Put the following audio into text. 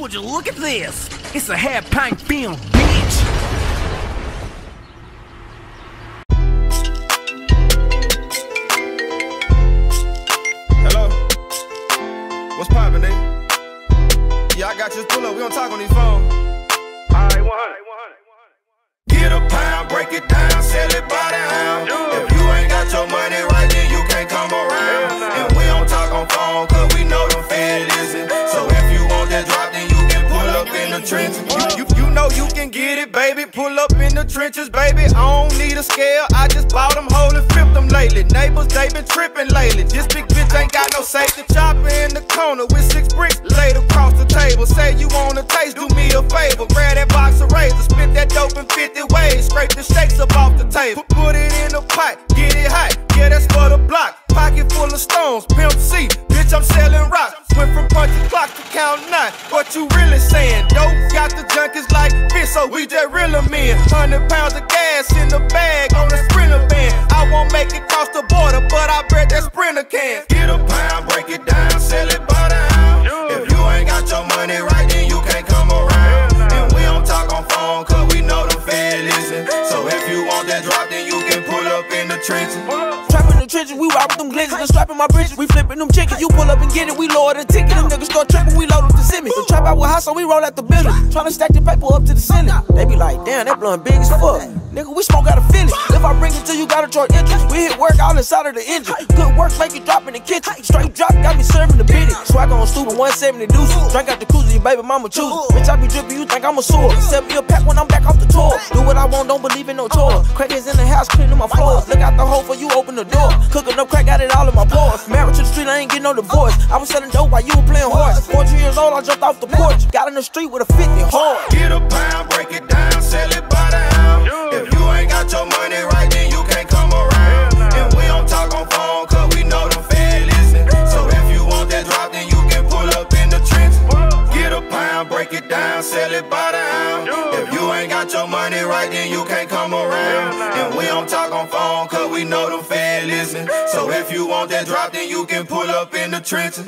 Would you look at this? It's a half-pint film, bitch! Hello? What's poppin', nigga? Yeah, I got you. Pull up. We don't talk on these phones. Alright, 100. Get a pound, break it down, sell it by the hound. If you ain't got your money right, then you can't come around. And we don't talk on phone, cause we know them fed listen. So if you want that drop, then you can pull up in the trenches. You know you can get it, baby. Pull up in the trenches, baby. I don't need a scale, I just bought them whole and flipped them lately. Neighbors, they been tripping lately. This big bitch ain't got no safety. Chopper in the corner with 6 bricks laid across the table. Say you want a taste, do me a favor. Grab that box of razor, spit that dope in 50 ways. Scrape the shakes up off the table. Put it in a pot, get it hot. Yeah, that's for the block. Pocket full of stones, Pimp C. Bitch, I'm selling rocks. Went from punching clock to count 9. What you really saying? Dope got the junkies like bitch, so we just real men. 100 pounds of gas in the bag on the Sprinter van. I won't make it cross the border, but I bet that Sprinter can. Get a pound, break it down, sell it by the hound. If you ain't got your money right, then you can't come around. And we don't talk on phone, cause we know them fed listen. So if you want that drop, then you can pull up in the trenches. Trapping the trenches, we rob with them glitches and strapping my bridges. We flipping them chickens, you pull up and get it, we lower the ticket. Them niggas start tripping, we load up the Simmons. The trap out with hot, so we roll out the building. Tryna stack the paper up to the ceiling. They be like, damn, that blunt big as fuck. Nigga, we smoke out of finish. If I bring it to you, gotta charge interest. We hit work all inside of the engine. Good work, make it drop in the kitchen. Straight drop, got me serving the bitty. Swag on stupid 170 deuces. Drink out the cruiser, your baby mama choose. Bitch, I be dripping, you think I'm a sword. Sell me a pack when I'm back off the tour. Do what I want, don't believe in no chore. Crackers in the house, cleaning my floors. Look out the hole for you, open the door. Cooking up crack, got it all in my pores. Married to the street, I ain't getting no divorce. I was selling dope while you were playing horse. 14 years old, I jumped off the porch. Got in the street with a 50 hard. Get a pound, break it down, sell it by the hound. If you ain't got your money right, then you can't come around. And we don't talk on phone, cause we know them fed listen. So if you want that drop, then you can pull up in the trenches. Get a pound, break it down, sell it by the hound. If you ain't got your money right, then you can't come around. And we don't talk on phone, cause we know them fed listen. So if you want that drop, then you can pull up in the trenches.